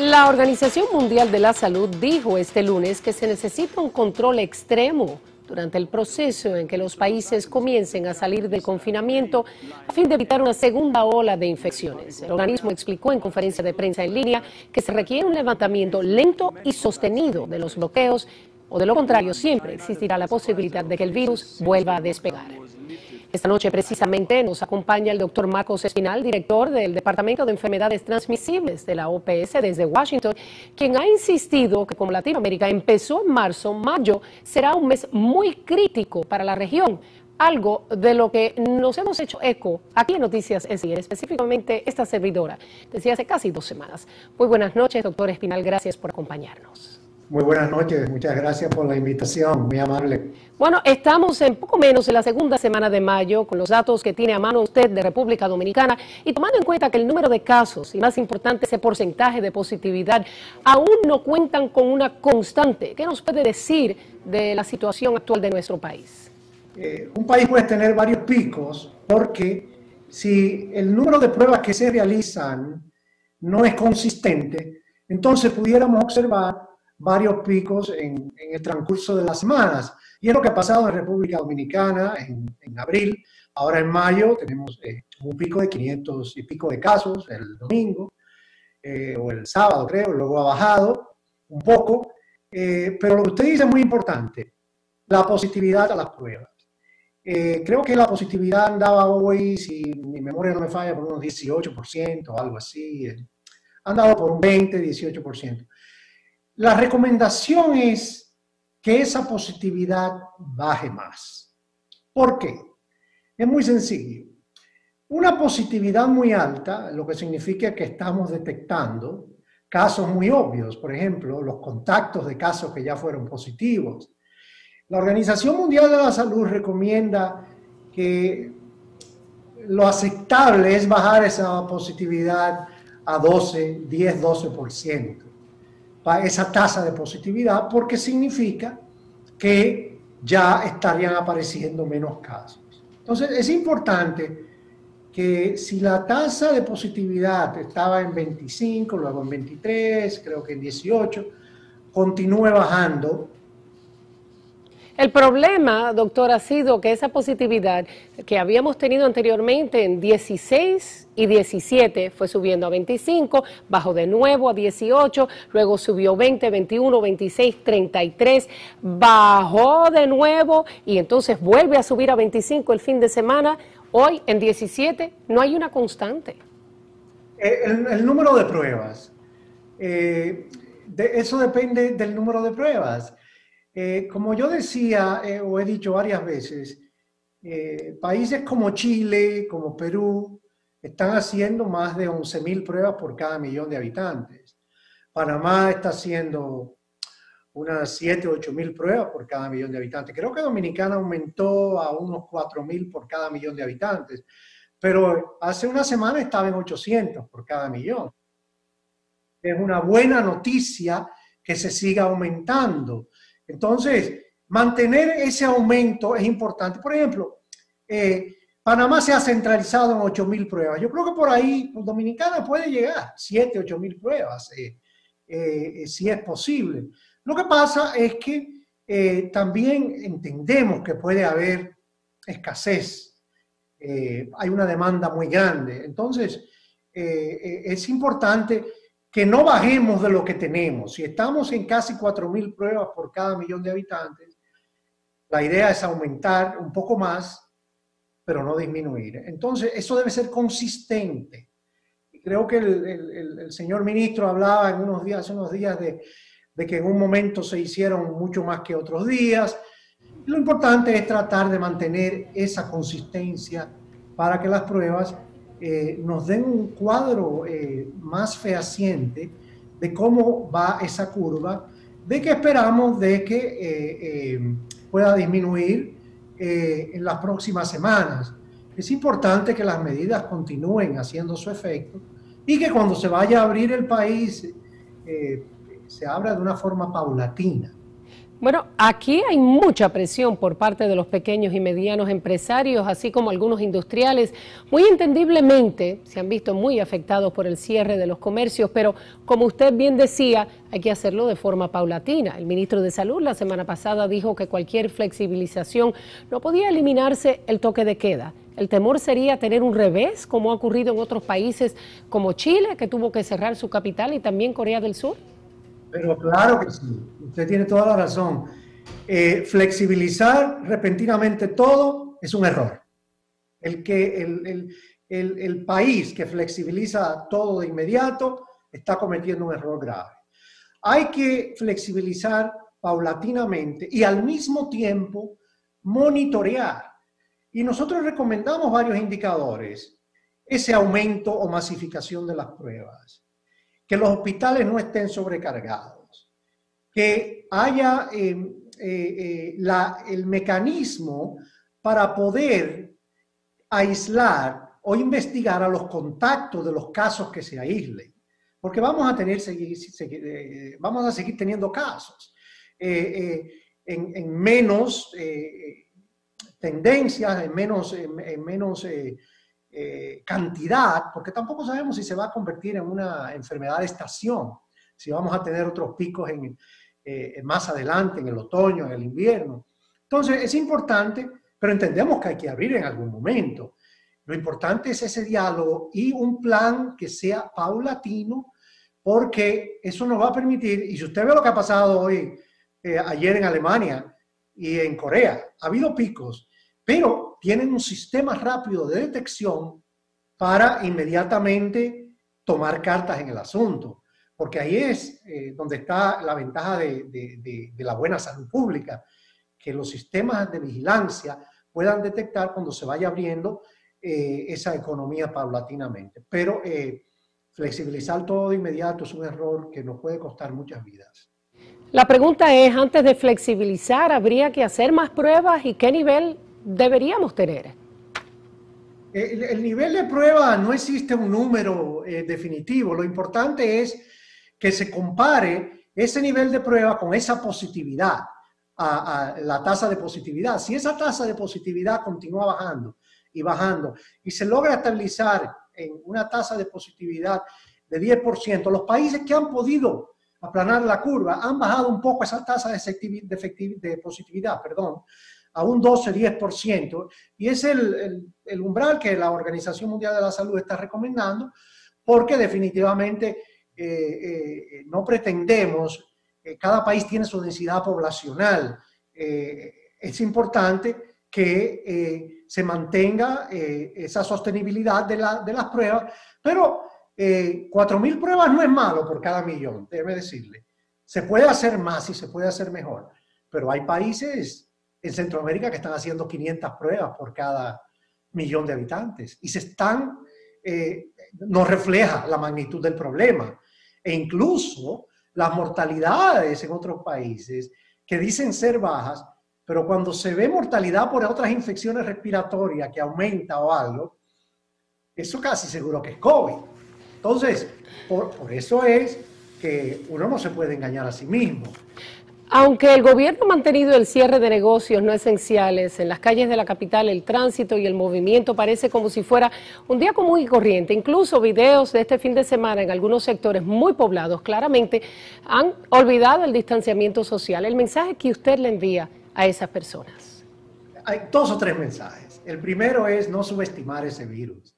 La Organización Mundial de la Salud dijo este lunes que se necesita un control extremo durante el proceso en que los países comiencen a salir del confinamiento a fin de evitar una segunda ola de infecciones. El organismo explicó en conferencia de prensa en línea que se requiere un levantamiento lento y sostenido de los bloqueos, o de lo contrario siempre existirá la posibilidad de que el virus vuelva a despegar. Esta noche precisamente nos acompaña el doctor Marcos Espinal, director del Departamento de Enfermedades Transmisibles de la OPS desde Washington, quien ha insistido que como Latinoamérica empezó en marzo, mayo será un mes muy crítico para la región, algo de lo que nos hemos hecho eco aquí en Noticias SIN, específicamente esta servidora, desde hace casi 2 semanas. Muy buenas noches, doctor Espinal, gracias por acompañarnos. Muy buenas noches, muchas gracias por la invitación, muy amable. Bueno, estamos en poco menos en la segunda semana de mayo con los datos que tiene a mano usted de República Dominicana y tomando en cuenta que el número de casos y más importante ese porcentaje de positividad aún no cuentan con una constante. ¿Qué nos puede decir de la situación actual de nuestro país? Un país puede tener varios picos porque si el número de pruebas que se realizan no es consistente, entonces pudiéramos observar varios picos en el transcurso de las semanas. Y es lo que ha pasado en República Dominicana en abril. Ahora en mayo tenemos un pico de 500 y pico de casos el domingo, o el sábado creo, luego ha bajado un poco. Pero lo que usted dice es muy importante, la positividad a las pruebas. Creo que la positividad andaba hoy, si mi memoria no me falla, por unos 18% o algo así. Andaba por un 20, 18%. La recomendación es que esa positividad baje más. ¿Por qué? Es muy sencillo. Una positividad muy alta, lo que significa que estamos detectando casos muy obvios, por ejemplo, los contactos de casos que ya fueron positivos. La Organización Mundial de la Salud recomienda que lo aceptable es bajar esa positividad a 10-12%. Esa tasa de positividad, porque significa que ya estarían apareciendo menos casos. Entonces, es importante que si la tasa de positividad estaba en 25, luego en 23, creo que en 18, continúe bajando. El problema, doctor, ha sido que esa positividad que habíamos tenido anteriormente en 16 y 17 fue subiendo a 25, bajó de nuevo a 18, luego subió 20, 21, 26, 33, bajó de nuevo y entonces vuelve a subir a 25 el fin de semana. Hoy en 17 no hay una constante. El número de pruebas, eso depende del número de pruebas. Como yo decía, o he dicho varias veces, países como Chile, como Perú, están haciendo más de 11.000 pruebas por cada millón de habitantes. Panamá está haciendo unas 7 o 8.000 pruebas por cada millón de habitantes. Creo que Dominicana aumentó a unos 4.000 por cada millón de habitantes, pero hace una semana estaba en 800 por cada millón. Es una buena noticia que se siga aumentando. Entonces, mantener ese aumento es importante. Por ejemplo, Panamá se ha centralizado en 8.000 pruebas. Yo creo que por ahí Dominicana puede llegar 7, 8.000 pruebas, si es posible. Lo que pasa es que también entendemos que puede haber escasez. Hay una demanda muy grande. Entonces, es importante que no bajemos de lo que tenemos. Si estamos en casi 4.000 pruebas por cada millón de habitantes, la idea es aumentar un poco más, pero no disminuir. Entonces, eso debe ser consistente. Creo que el señor ministro hablaba hace unos días de que en un momento se hicieron mucho más que otros días. Lo importante es tratar de mantener esa consistencia para que las pruebas nos den un cuadro más fehaciente de cómo va esa curva, de que esperamos de que pueda disminuir en las próximas semanas. Es importante que las medidas continúen haciendo su efecto y que cuando se vaya a abrir el país se abra de una forma paulatina. Bueno, aquí hay mucha presión por parte de los pequeños y medianos empresarios, así como algunos industriales. Muy entendiblemente se han visto muy afectados por el cierre de los comercios, pero como usted bien decía, hay que hacerlo de forma paulatina. El ministro de Salud la semana pasada dijo que cualquier flexibilización no podía eliminarse el toque de queda. El temor sería tener un revés, como ha ocurrido en otros países como Chile, que tuvo que cerrar su capital, y también Corea del Sur. Pero claro que sí, usted tiene toda la razón. Flexibilizar repentinamente todo es un error. El país que flexibiliza todo de inmediato está cometiendo un error grave. Hay que flexibilizar paulatinamente y al mismo tiempo monitorear. Y nosotros recomendamos varios indicadores. Ese aumento o masificación de las pruebas, que los hospitales no estén sobrecargados, que haya el mecanismo para poder aislar o investigar a los contactos de los casos que se aíslen, porque vamos a seguir teniendo casos en menos tendencias, en menos cantidad, porque tampoco sabemos si se va a convertir en una enfermedad de estación, si vamos a tener otros picos más adelante, en el otoño, en el invierno. Entonces es importante, pero entendemos que hay que abrir en algún momento. Lo importante es ese diálogo y un plan que sea paulatino, porque eso nos va a permitir, y si usted ve lo que ha pasado hoy, ayer en Alemania y en Corea, ha habido picos, pero tienen un sistema rápido de detección para inmediatamente tomar cartas en el asunto, porque ahí es donde está la ventaja de la buena salud pública, que los sistemas de vigilancia puedan detectar cuando se vaya abriendo esa economía paulatinamente. Pero flexibilizar todo de inmediato es un error que nos puede costar muchas vidas. La pregunta es, antes de flexibilizar, ¿habría que hacer más pruebas y qué nivel deberíamos tener? El nivel de prueba, no existe un número definitivo. Lo importante es que se compare ese nivel de prueba con esa positividad, a la tasa de positividad. Si esa tasa de positividad continúa bajando y bajando y se logra estabilizar en una tasa de positividad de 10%, los países que han podido aplanar la curva han bajado un poco esa tasa de positividad, perdón, a un 12-10%, y es el umbral que la Organización Mundial de la Salud está recomendando, porque definitivamente no pretendemos, cada país tiene su densidad poblacional, es importante que se mantenga esa sostenibilidad de las pruebas, pero 4.000 pruebas no es malo por cada millón, déjeme decirle. Se puede hacer más y se puede hacer mejor, pero hay países en Centroamérica que están haciendo 500 pruebas por cada millón de habitantes y no refleja la magnitud del problema, e incluso las mortalidades en otros países que dicen ser bajas, pero cuando se ve mortalidad por otras infecciones respiratorias que aumenta o algo, eso casi seguro que es COVID. Entonces, por eso es que uno no se puede engañar a sí mismo. Aunque el gobierno ha mantenido el cierre de negocios no esenciales, en las calles de la capital el tránsito y el movimiento parece como si fuera un día común y corriente. Incluso videos de este fin de semana en algunos sectores muy poblados claramente han olvidado el distanciamiento social. El mensaje que usted le envía a esas personas. Hay dos o tres mensajes. El primero es no subestimar ese virus.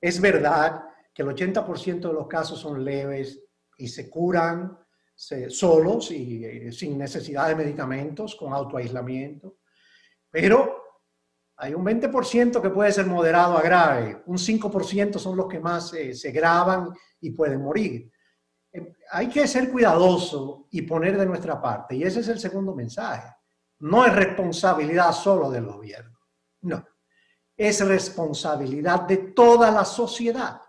Es verdad que el 80% de los casos son leves y se curan solos y sin necesidad de medicamentos, con autoaislamiento, pero hay un 20% que puede ser moderado a grave, un 5% son los que más se gravan y pueden morir. Hay que ser cuidadoso y poner de nuestra parte, y ese es el segundo mensaje. No es responsabilidad solo del gobierno, no, es responsabilidad de toda la sociedad.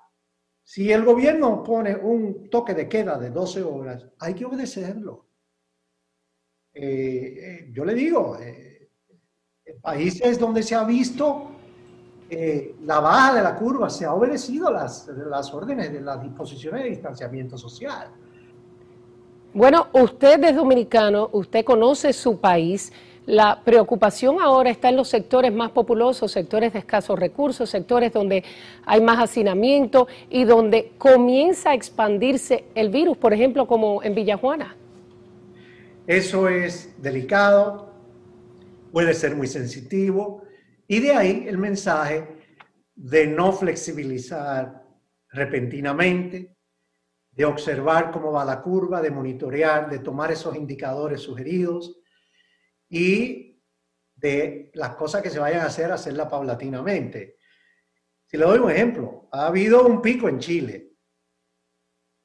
Si el gobierno pone un toque de queda de 12 horas, hay que obedecerlo. Yo le digo, en países donde se ha visto la baja de la curva, se ha obedecido las órdenes de las disposiciones de distanciamiento social. Bueno, usted es dominicano, usted conoce su país. La preocupación ahora está en los sectores más populosos, sectores de escasos recursos, sectores donde hay más hacinamiento y donde comienza a expandirse el virus, por ejemplo, como en Villajuana. Eso es delicado, puede ser muy sensitivo, y de ahí el mensaje de no flexibilizar repentinamente, de observar cómo va la curva, de monitorear, de tomar esos indicadores sugeridos y de las cosas que se vayan a hacer, hacerlas paulatinamente. Si le doy un ejemplo, ha habido un pico en Chile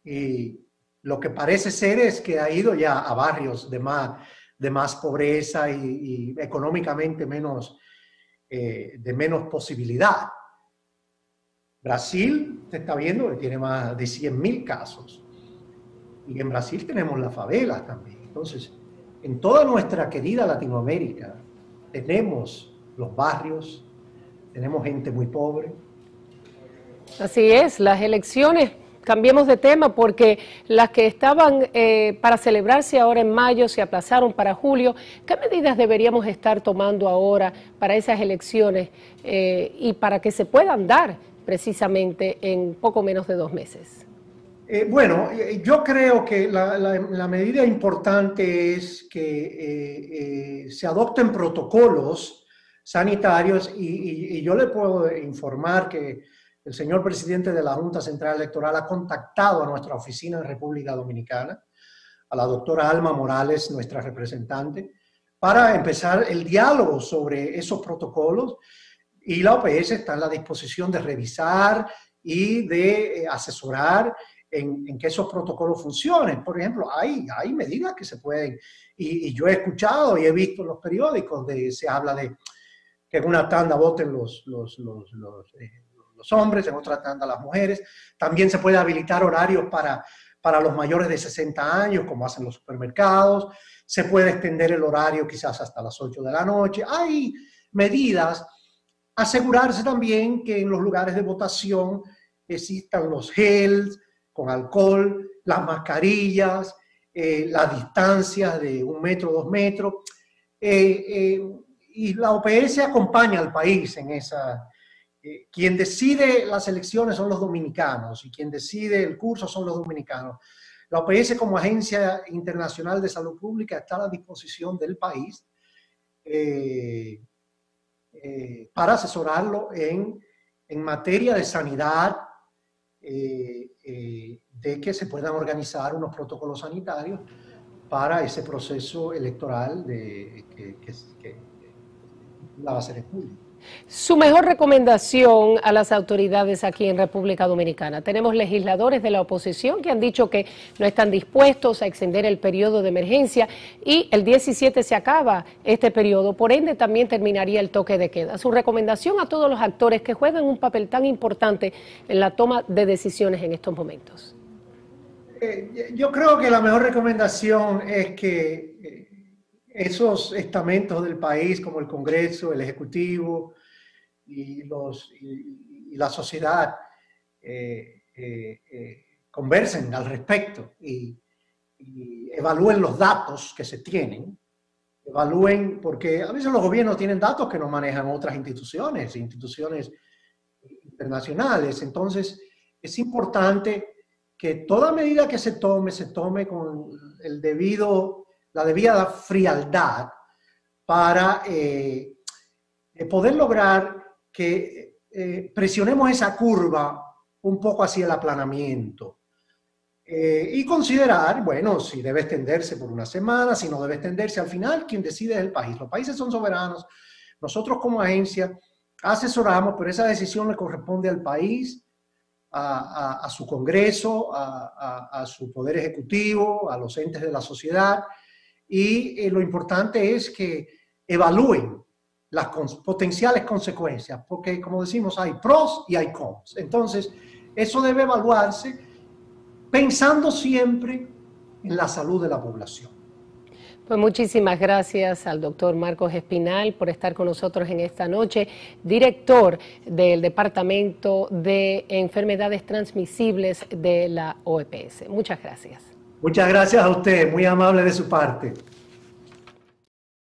y lo que parece ser es que ha ido ya a barrios de más pobreza y económicamente menos, de menos posibilidad. Brasil, se está viendo que tiene más de 100.000 casos. Y en Brasil tenemos las favelas también. Entonces, en toda nuestra querida Latinoamérica tenemos los barrios, tenemos gente muy pobre. Así es, las elecciones, cambiemos de tema, porque las que estaban para celebrarse ahora en mayo se aplazaron para julio. ¿Qué medidas deberíamos estar tomando ahora para esas elecciones y para que se puedan dar precisamente en poco menos de 2 meses? Bueno, yo creo que la medida importante es que se adopten protocolos sanitarios y yo le puedo informar que el señor presidente de la Junta Central Electoral ha contactado a nuestra oficina en República Dominicana, a la doctora Alma Morales, nuestra representante, para empezar el diálogo sobre esos protocolos. Y la OPS está a la disposición de revisar y de asesorar en que esos protocolos funcionen. Por ejemplo, hay medidas que se pueden, y yo he escuchado y he visto en los periódicos, se habla de que en una tanda voten los hombres, en otra tanda las mujeres. También se puede habilitar horarios para los mayores de 60 años, como hacen los supermercados. Se puede extender el horario quizás hasta las 8 de la noche. Hay medidas. Asegurarse también que en los lugares de votación existan los gels con alcohol, las mascarillas, las distancias de 1 metro, 2 metros. Y la OPS acompaña al país en esa. Quien decide las elecciones son los dominicanos y quien decide el curso son los dominicanos. La OPS, como Agencia Internacional de Salud Pública, está a la disposición del país para asesorarlo en materia de sanidad, de que se puedan organizar unos protocolos sanitarios para ese proceso electoral que la va a hacer en julio. Su mejor recomendación a las autoridades aquí en República Dominicana. Tenemos legisladores de la oposición que han dicho que no están dispuestos a extender el periodo de emergencia y el 17 se acaba este periodo, por ende también terminaría el toque de queda. Su recomendación a todos los actores que juegan un papel tan importante en la toma de decisiones en estos momentos. Yo creo que la mejor recomendación es que esos estamentos del país, como el Congreso, el Ejecutivo y la sociedad, conversen al respecto y evalúen los datos que se tienen, evalúen, porque a veces los gobiernos tienen datos que no manejan otras instituciones, instituciones internacionales. Entonces, es importante que toda medida que se tome con el debido la debida frialdad para poder lograr que presionemos esa curva un poco hacia el aplanamiento. Y considerar, bueno, si debe extenderse por 1 semana, si no debe extenderse. Al final, quien decide es el país. Los países son soberanos. Nosotros como agencia asesoramos, pero esa decisión le corresponde al país, a su Congreso, a su Poder Ejecutivo, a los entes de la sociedad. Y lo importante es que evalúen las potenciales consecuencias, porque como decimos, hay pros y hay cons. Entonces, eso debe evaluarse pensando siempre en la salud de la población. Pues muchísimas gracias al doctor Marcos Espinal por estar con nosotros en esta noche, director del Departamento de Enfermedades Transmisibles de la OPS. Muchas gracias. Muchas gracias a usted, muy amable de su parte.